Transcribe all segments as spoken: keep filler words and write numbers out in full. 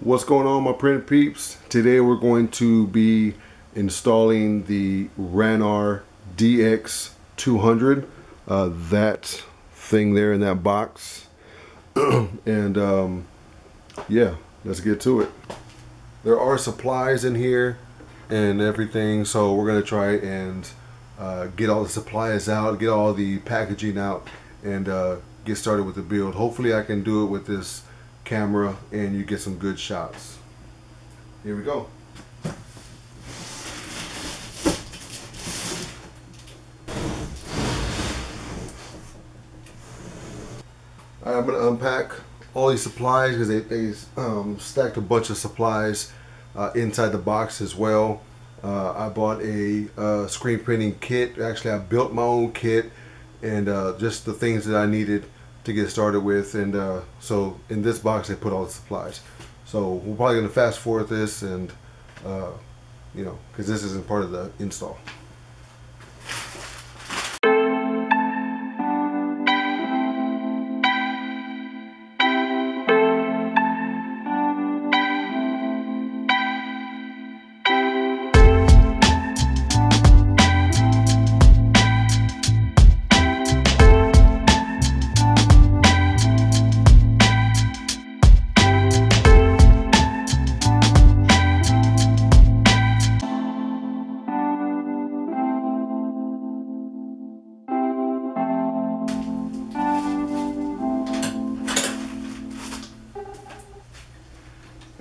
What's going on, my print peeps? Today we're going to be installing the Ranar D X two hundred, uh, that thing there in that box. And um, yeah, let's get to it. There are supplies in here and everything, so we're gonna try and uh, get all the supplies out, get all the packaging out, and uh, get started with the build. Hopefully I can do it with this camera and you get some good shots. Here we go. All right, I'm gonna unpack all these supplies because they, they um, stacked a bunch of supplies uh, inside the box as well. Uh, I bought a uh, screen printing kit. Actually, I built my own kit and uh, just the things that I needed to get started with, and uh, so in this box they put all the supplies. So we're probably gonna fast forward this, and uh, you know, because this isn't part of the install.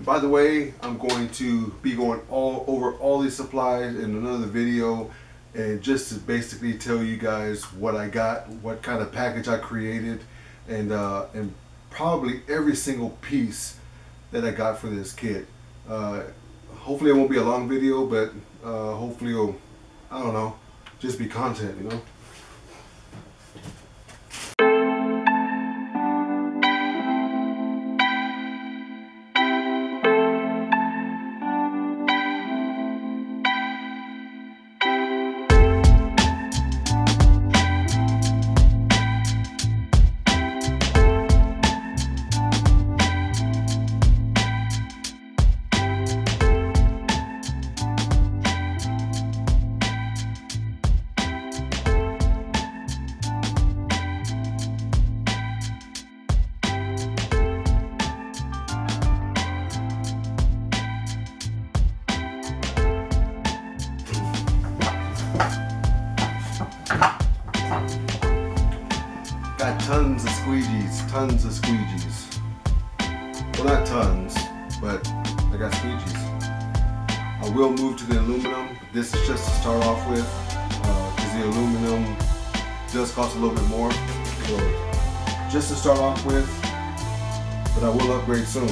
By the way, I'm going to be going all over all these supplies in another video, and just to basically tell you guys what I got, what kind of package I created, and uh, and probably every single piece that I got for this kit. Uh, hopefully it won't be a long video, but uh, hopefully it'll, I don't know, just be content, you know? Got tons of squeegees, tons of squeegees. Well, not tons, but I got squeegees. I will move to the aluminum. This is just to start off with, because uh, the aluminum does cost a little bit more. So just to start off with, but I will upgrade soon.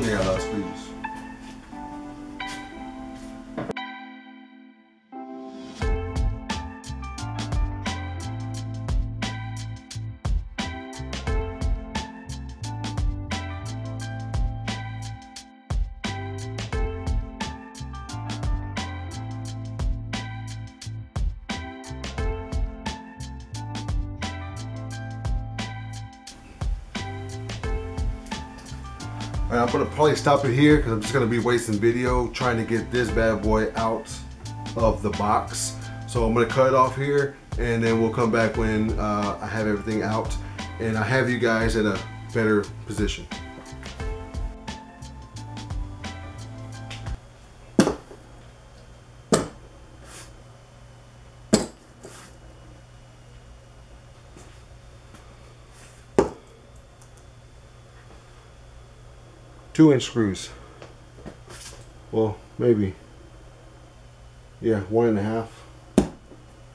Yeah, that's please. I'm gonna probably stop it here because I'm just gonna be wasting video trying to get this bad boy out of the box. So I'm gonna cut it off here, and then we'll come back when uh, I have everything out and I have you guys in a better position. Two inch screws. Well, maybe. Yeah, one and a half,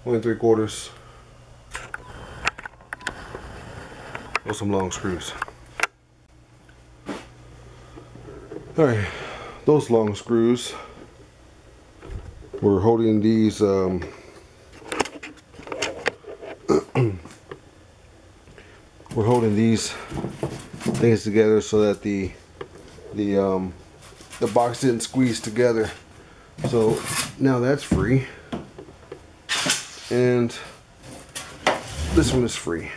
one and three quarters. With some long screws. All right, those long screws. We're holding these. Um, we're holding these things together so that the the um the box didn't squeeze together. So now that's free, and this one is free.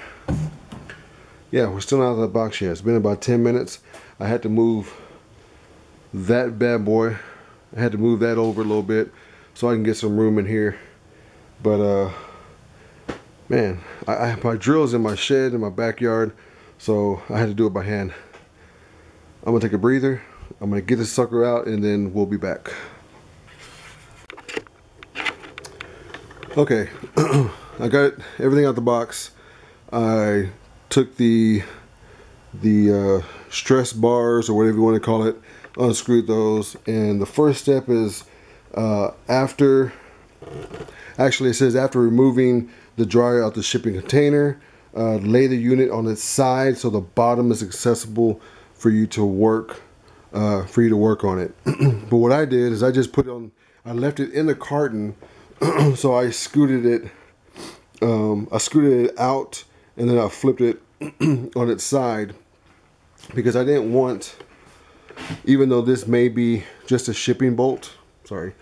Yeah, we're still not out of the box yet. It's been about ten minutes. I had to move that bad boy. I had to move that over a little bit so I can get some room in here. But uh, man, I, I my drill's in my shed in my backyard, so I had to do it by hand. I'm gonna take a breather. I'm gonna get this sucker out, and then we'll be back. Okay, I got everything out the box. I took the the uh, stress bars, or whatever you want to call it, unscrewed those, and the first step is uh, after. Actually, it says after removing the dryer out the shipping container, uh, lay the unit on its side so the bottom is accessible for you to work uh, for you to work on it. But what I did is I just put it on. I left it in the carton. So I scooted it, um, I scooted it out, and then I flipped it on its side, because I didn't want, even though this may be just a shipping bolt, sorry,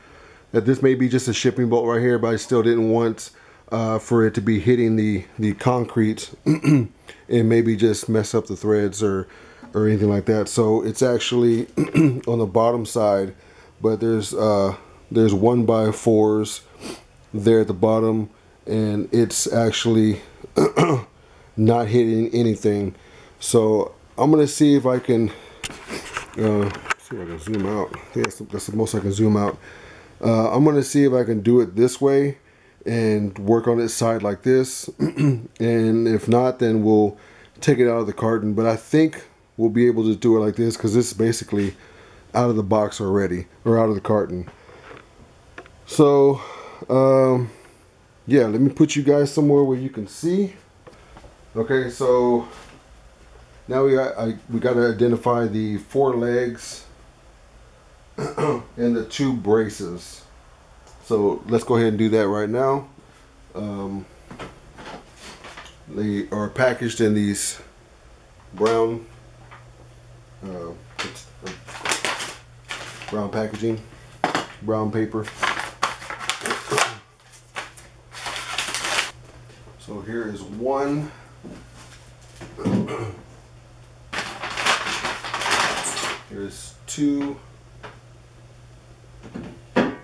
that this may be just a shipping bolt right here, but I still didn't want uh, for it to be hitting the, the concrete and maybe just mess up the threads or, or anything like that. So it's actually on the bottom side, but there's, uh, there's one by fours there at the bottom, and it's actually not hitting anything. So I'm gonna see if I can uh, see if I can zoom out. That's the, that's the most I can zoom out. Uh, I'm gonna see if I can do it this way and work on its side like this. And if not, then we'll take it out of the carton. But I think we'll be able to do it like this, because this is basically out of the box already, or out of the carton. So, um, yeah, let me put you guys somewhere where you can see. Okay, so now we got, I, we got to identify the four legs and the two braces. So let's go ahead and do that right now. Um, they are packaged in these brown, uh, brown packaging, brown paper. So here is one, here's two, and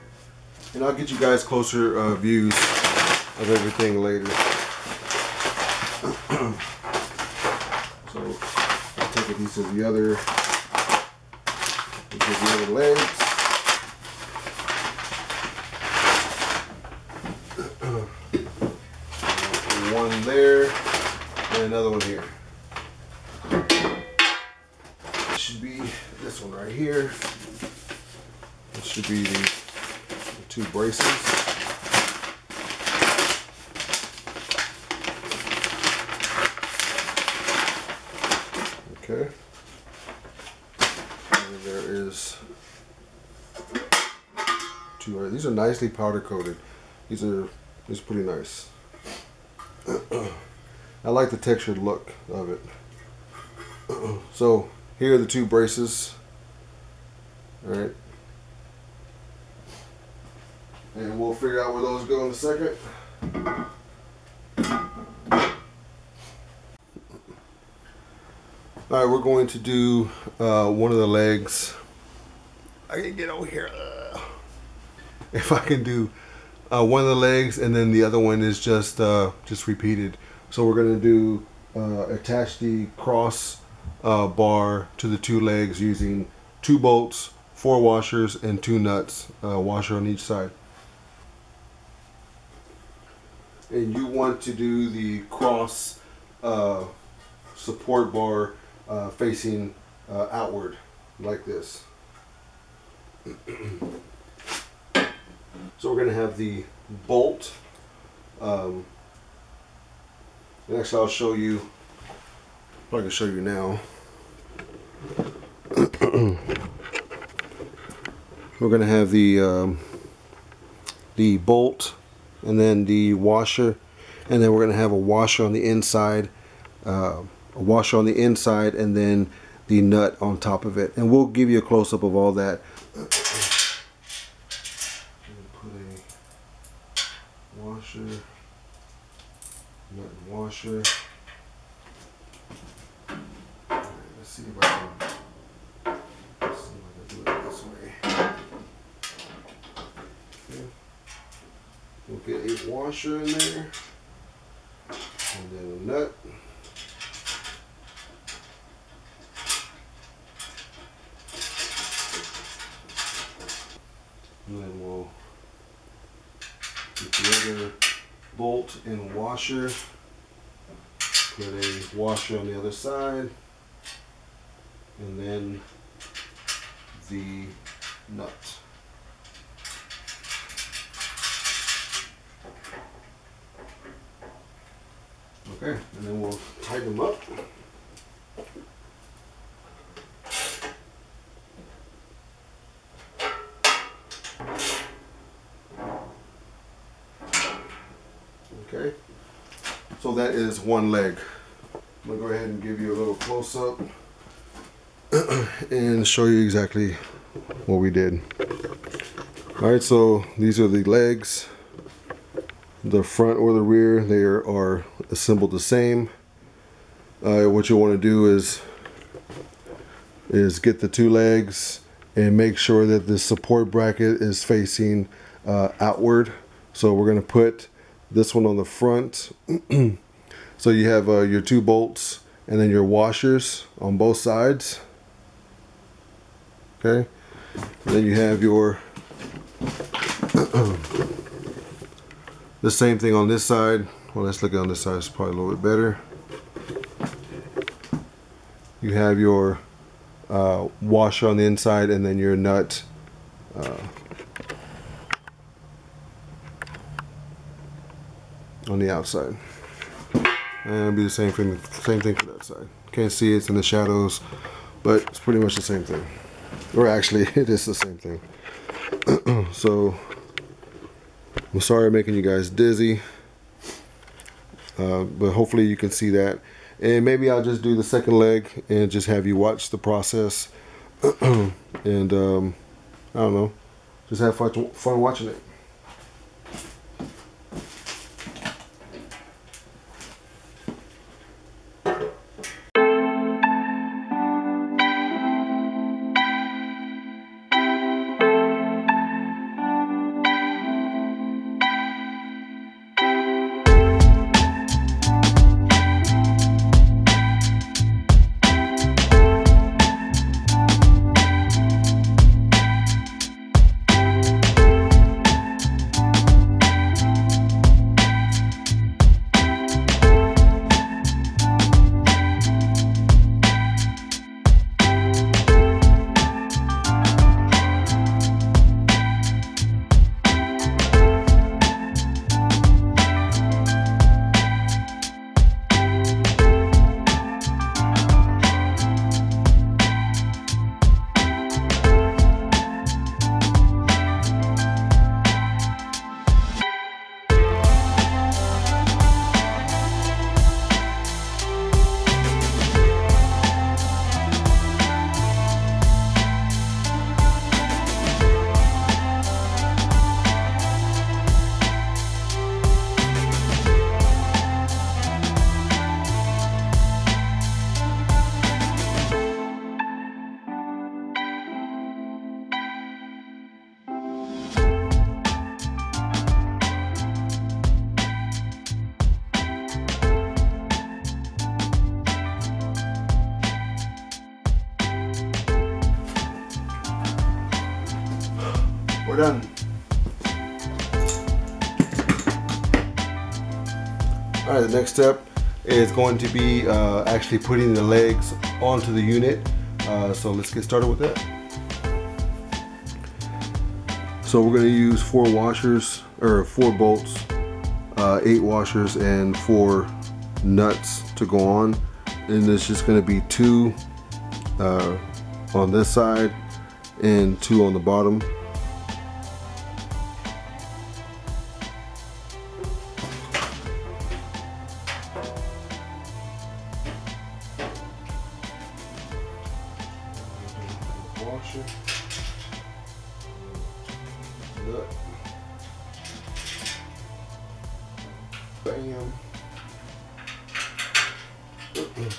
I'll get you guys closer uh, views of everything later. So I'll take a piece of the other, piece of the other legs. One there and another one here. It should be this one right here. It should be the, the two braces. Okay. And there is two right. These are nicely powder coated. These are these are pretty nice. I like the textured look of it. So here are the two braces. All right, and we'll figure out where those go in a second. All right, we're going to do uh, one of the legs. I can get over here uh, if I can do. Uh, one of the legs, and then the other one is just uh, just repeated. So we're gonna do uh, attach the cross uh, bar to the two legs using two bolts, four washers, and two nuts, uh, washer on each side. And you want to do the cross uh, support bar uh, facing uh, outward like this. So we're going to have the bolt, um, and actually I'll show you, I can show you now. We're going to have the um, the bolt, and then the washer, and then we're going to have a washer on the inside, uh, a washer on the inside, and then the nut on top of it. And we'll give you a close-up of all that. washer, nut and washer. Right, let's see if I can. We'll get a washer in there, and then a nut. And then we'll get the other bolt and washer. Put a washer on the other side, and then the nut. Okay, and then we'll tighten them up. Okay, so that is one leg. I'm gonna go ahead and give you a little close-up and show you exactly what we did. All right, so these are the legs. The front or the rear, they are, are assembled the same. Uh, what you want to do is is get the two legs and make sure that the support bracket is facing uh, outward. So we're going to put this one on the front. So you have uh, your two bolts and then your washers on both sides. Okay, and then you have your the same thing on this side. Well, let's look on this side, it's probably a little bit better. You have your uh, washer on the inside and then your nut. Uh, on the outside. And it'll be the same thing, same thing for that side. Can't see it, it's in the shadows, but it's pretty much the same thing. Or actually, it is the same thing. So, I'm sorry I'm making you guys dizzy, uh, but hopefully you can see that. And maybe I'll just do the second leg and just have you watch the process. And um, I don't know, just have fun, fun watching it. We're done. All right, the next step is going to be uh, actually putting the legs onto the unit. Uh, so let's get started with that. So we're going to use four washers, or four bolts, uh, eight washers, and four nuts to go on. And there's just going to be two uh, on this side and two on the bottom. Washer, nut, Bam. Mm-mm.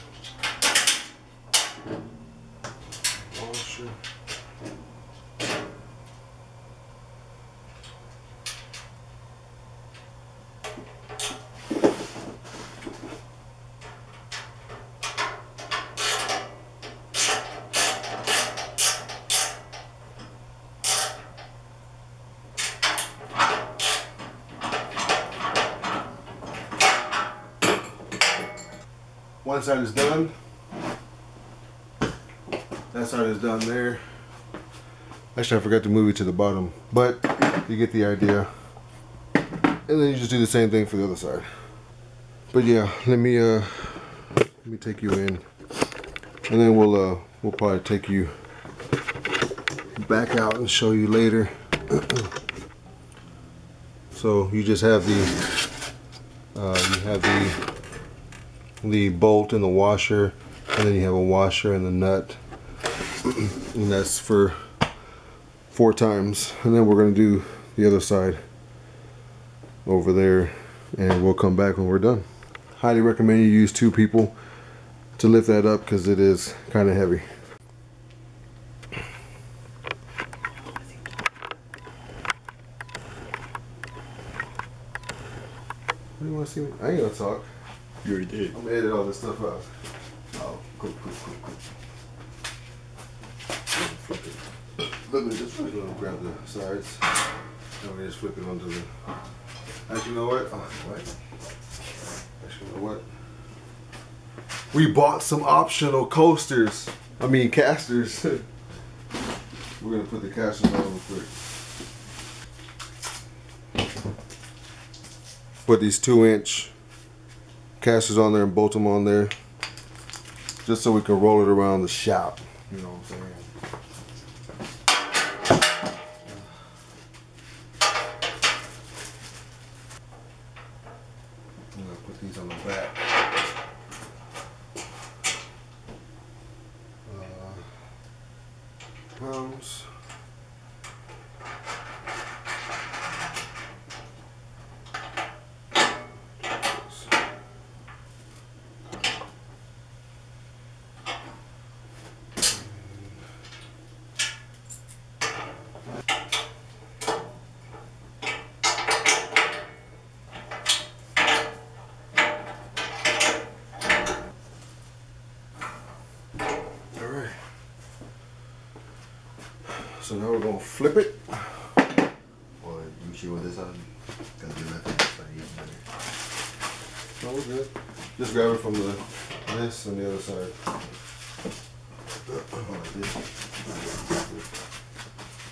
Launcher. One side is done. That side is done there. Actually, I forgot to move it to the bottom, but you get the idea. And then you just do the same thing for the other side. But yeah, let me uh, let me take you in, and then we'll uh, we'll probably take you back out and show you later. So you just have the uh, you have the. the bolt and the washer, and then you have a washer and the nut, and that's for four times. And then we're going to do the other side over there, and we'll come back when we're done. Highly recommend you use two people to lift that up because it is kind of heavy. What do you want to see me? I ain't going to talk. You already did. I'm gonna edit all this stuff out. Oh, cool, cool, cool, cool. Let me just flip it on, grab the sides. Let me just flip it onto the. Actually, you know what? Oh, what? Actually, you know what? We bought some optional coasters. I mean, casters. We're gonna put the casters on real quick. Put these two inch. Casters on there and bolt them on there just so we can roll it around the shop, you know what I'm saying? I'm gonna put these on the back. Uh, pounds. So now we're gonna flip it. Or you sure with this on? Cause the left hand side is better. No, we're good. Just grab it from the this and the other side. Like this.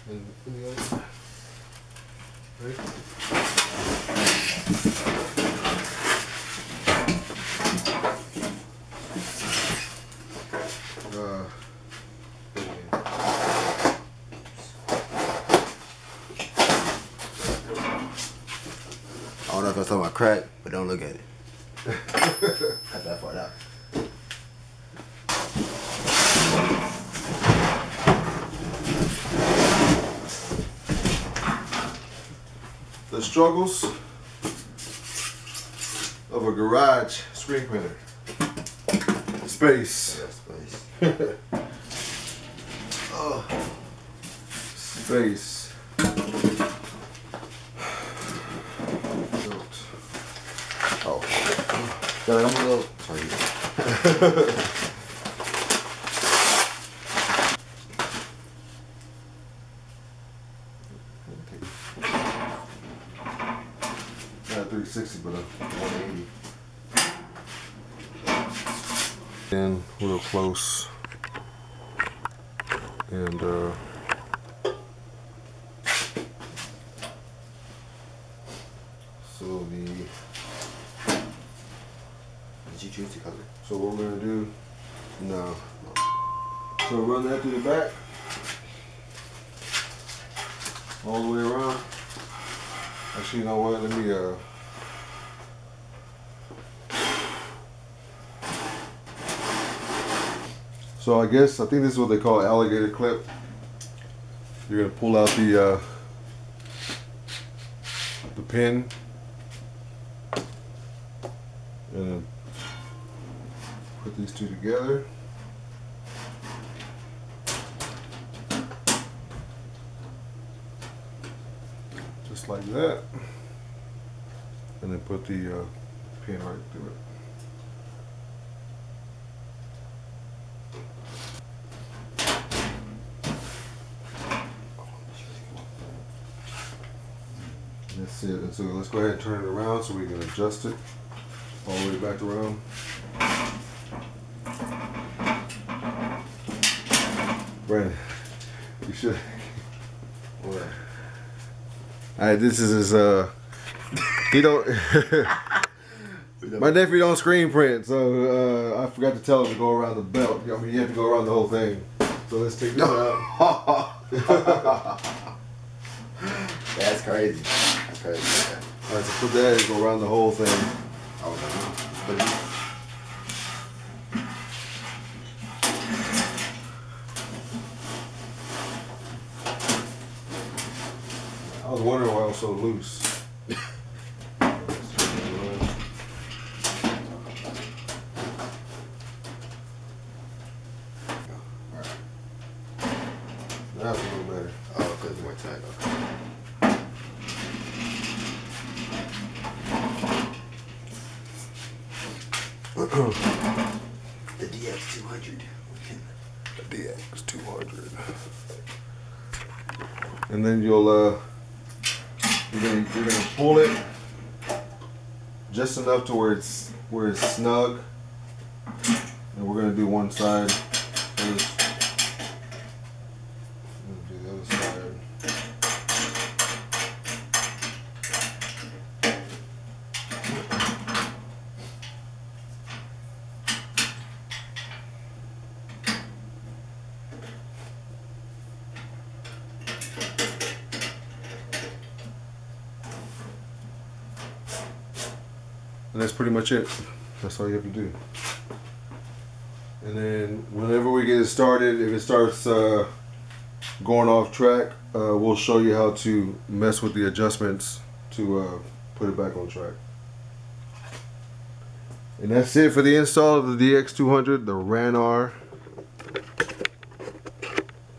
And the other side. Right? I don't know if I was talking about crack, but don't look at it. Cut that part out. The struggles of a garage screen printer. Space. Yeah, space. Oh. Space. Sorry, I'm a little... Sorry. Not three sixty, but a one eighty. And real close. And, uh... so the... You choose the color. So what we're gonna do? No. So run that through the back, all the way around. Actually, you know what? Let me uh. So I guess I think this is what they call an alligator clip. You're gonna pull out the uh, the pin. two together. Just like that. And then put the uh, pin right through it. That's it. And so let's go ahead and turn it around so we can adjust it all the way back around. Brandon, you should. Boy. All right, this is his. Uh, he don't. My nephew don't screen print, so uh, I forgot to tell him to go around the belt. I mean, you have to go around the whole thing. So let's take this out. That's crazy. That's crazy. Yeah. All right, so put that and go around the whole thing. Oh no. I was wondering why it was so loose. Alright. That's a little better. Oh, because you went tight. Okay. The D X two hundred. The D X two hundred. And then you'll uh, you're gonna you're gonna pull it just enough to where it's where it's snug. And we're gonna do one side. First. And that's pretty much it. That's all you have to do. And then whenever we get it started, if it starts uh, going off track, uh, we'll show you how to mess with the adjustments to uh, put it back on track. And that's it for the install of the D X two hundred, the Ranar,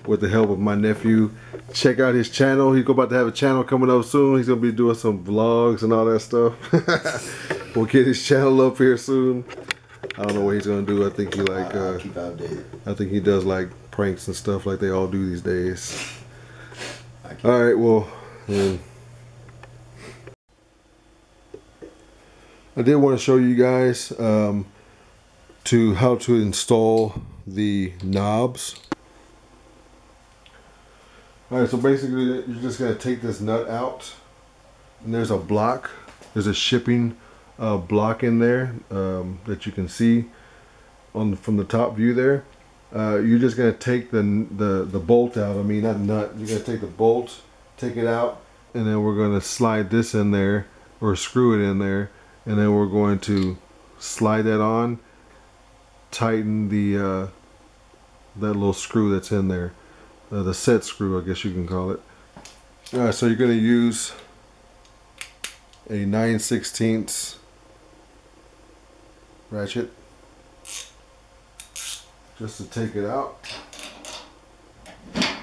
with the help of my nephew. Check out his channel. He's about to have a channel coming up soon. He's gonna be doing some vlogs and all that stuff. We'll get his channel up here soon. I don't know what he's gonna do. I think he like uh, keep updated. I think he does like pranks and stuff like they all do these days. All right, well, um, I did want to show you guys um, to how to install the knobs. All right, so basically you're just gonna take this nut out, and there's a block. There's a shipping. Uh, block in there um, that you can see on the, from the top view there. Uh, you're just going to take the, the the bolt out. I mean, not nut. You're going to take the bolt, take it out, and then we're going to slide this in there or screw it in there, and then we're going to slide that on, tighten the uh, that little screw that's in there, uh, the set screw, I guess you can call it. All right, so you're going to use a nine sixteenths ratchet just to take it out. So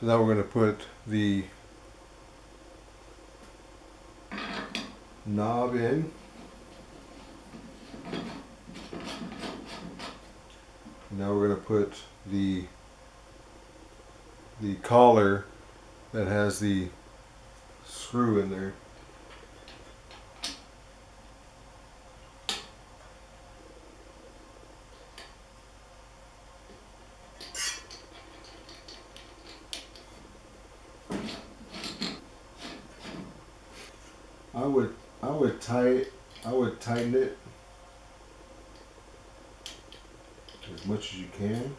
now we're going to put the knob in. Now we're going to put the the collar that has the screw in there. I would I would tight I would tighten it as much as you can.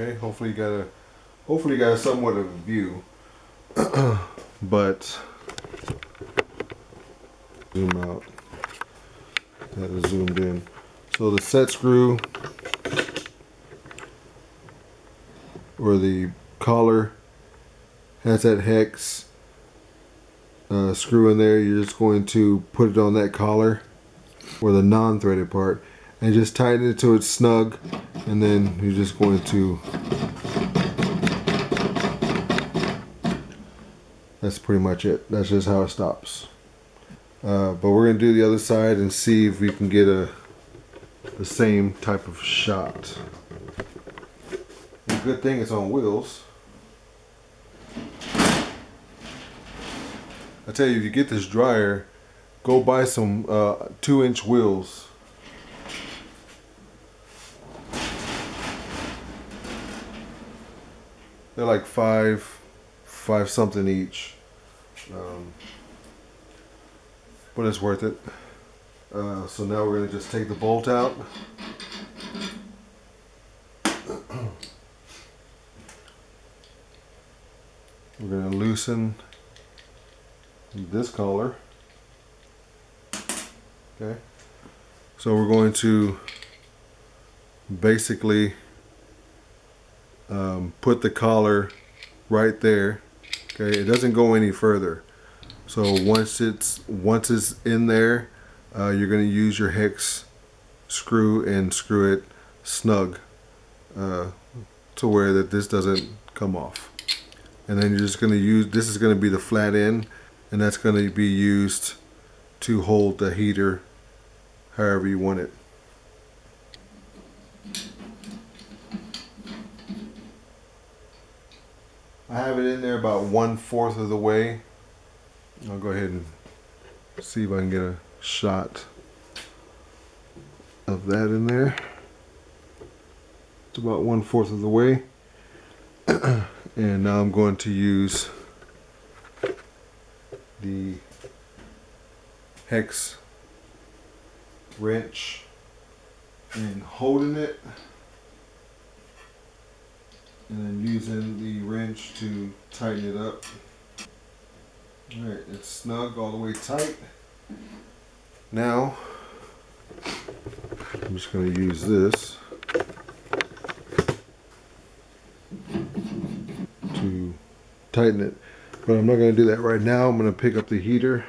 Okay, hopefully you got a hopefully you got a somewhat of a view. But zoom out. That is zoomed in. So the set screw or the collar has that hex uh, screw in there, you're just going to put it on that collar or the non-threaded part and just tighten it till it's snug, and then you're just going to, that's pretty much it. That's just how it stops. Uh, but we're going to do the other side and see if we can get a the same type of shot. The good thing it's on wheels. I tell you, if you get this dryer, go buy some uh, two inch wheels. They're like five, five something each. Um, but it's worth it. Uh, so now we're going to just take the bolt out. We're going to loosen this collar. Okay. So we're going to basically um, put the collar right there. Okay. It doesn't go any further. So once it's once it's in there, Uh, you're going to use your hex screw and screw it snug uh, to where that this doesn't come off. And then you're just going to use, this is going to be the flat end, and that's going to be used to hold the heater however you want it. I have it in there about one fourth of the way. I'll go ahead and see if I can get a shot of that in there. It's about one fourth of the way. And now I'm going to use the hex wrench and holding it, and then using the wrench to tighten it up. Alright, it's snug all the way tight. Now, I'm just going to use this to tighten it, but I'm not going to do that right now. I'm going to pick up the heater.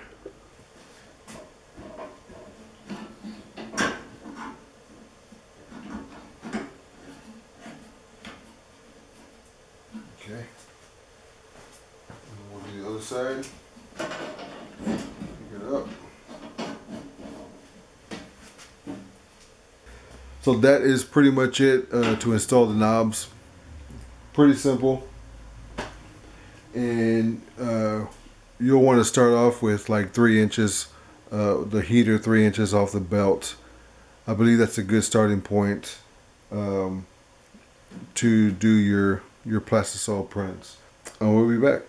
Okay, we'll do the other side. Pick it up. So that is pretty much it uh, to install the knobs. Pretty simple. And uh, you'll want to start off with like three inches, uh, the heater three inches off the belt. I believe that's a good starting point um, to do your, your plastisol prints. And we'll be back.